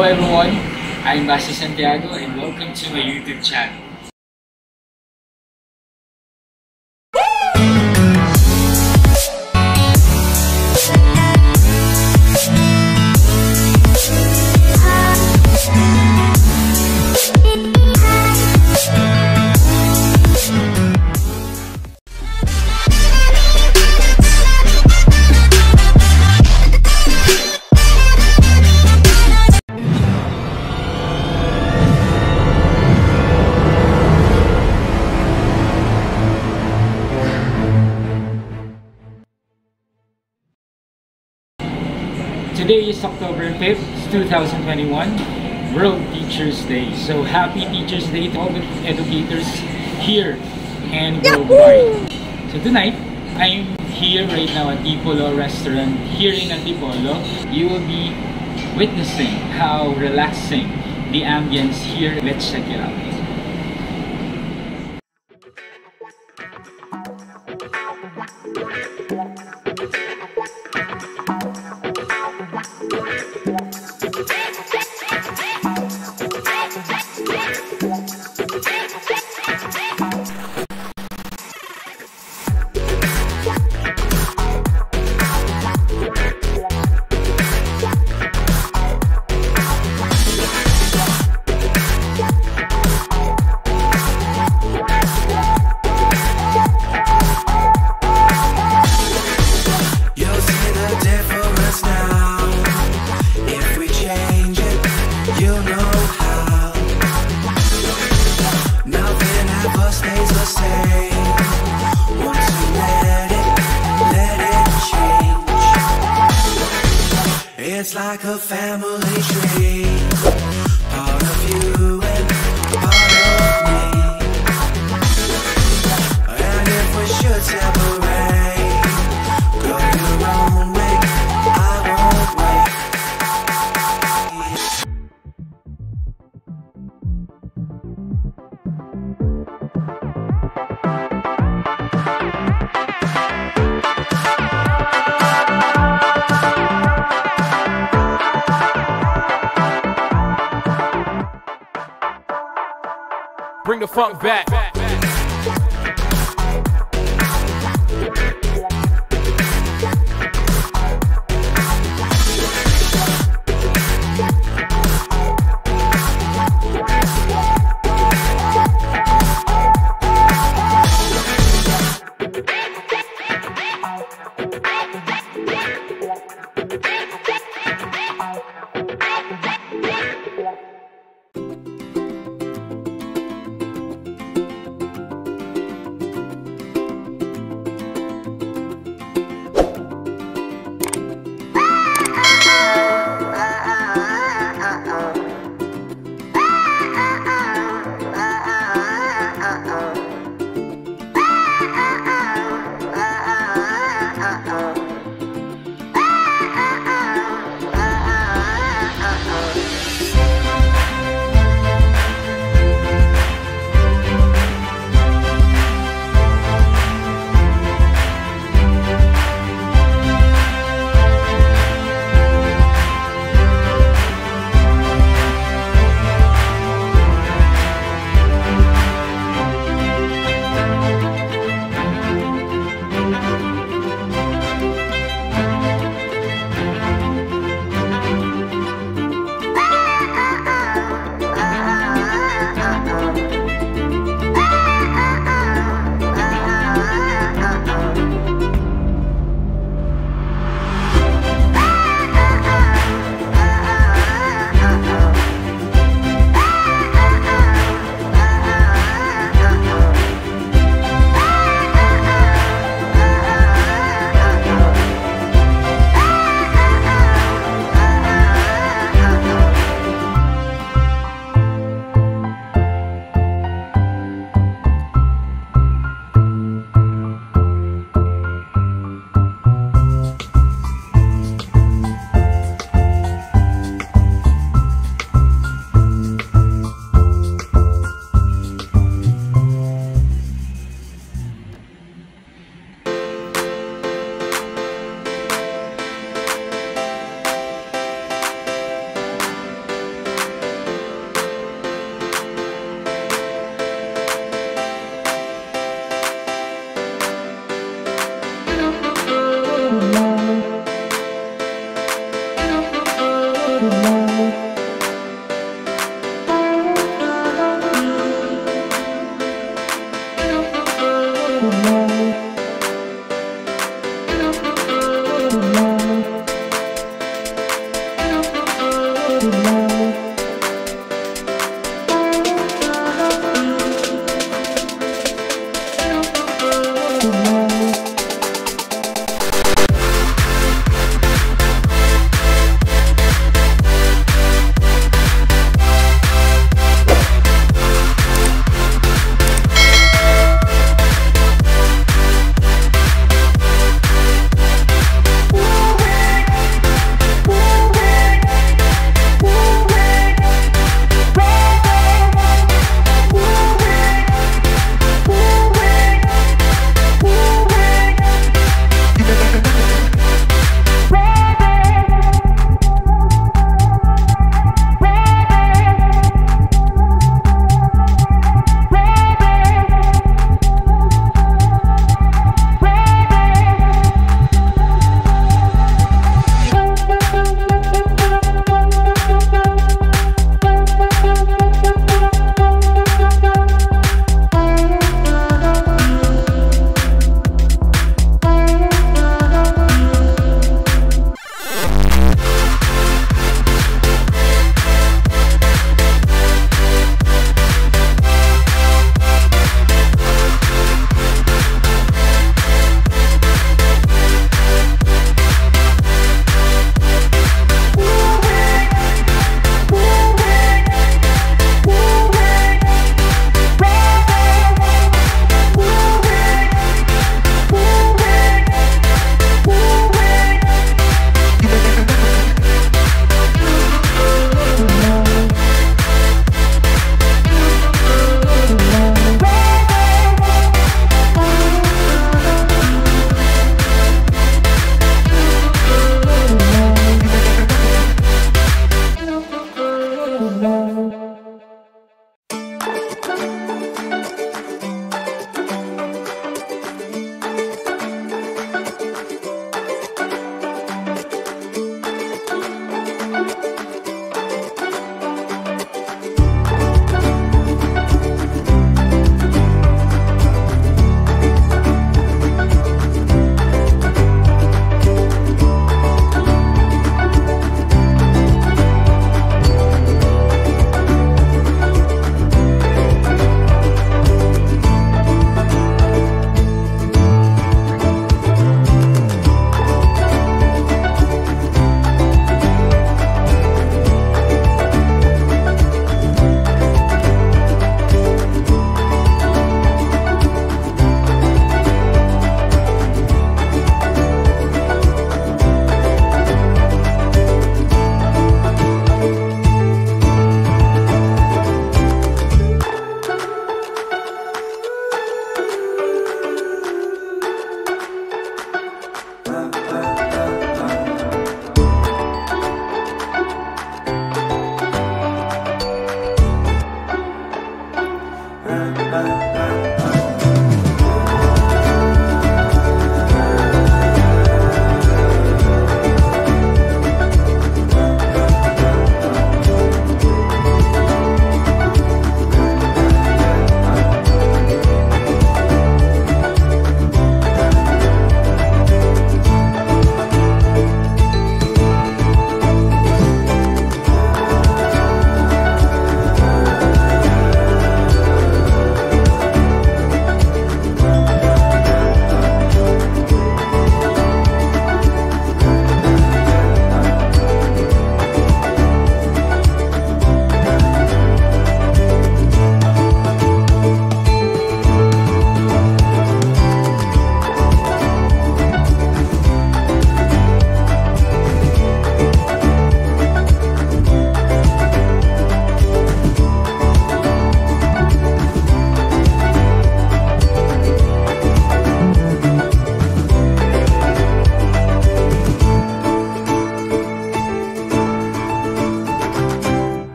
Hello everyone, I'm Basty Santiago and welcome to my YouTube channel. Today is October 5th, 2021, World Teachers Day. So happy Teachers Day to all the educators here and worldwide. So tonight, I'm here right now at Tipulo restaurant here in Antipolo. You will be witnessing how relaxing the ambience here. Let's check it out. It's like a family tree, part of you and part of me. And if we should separate, go your own way, I won't wait. Bring the funk back.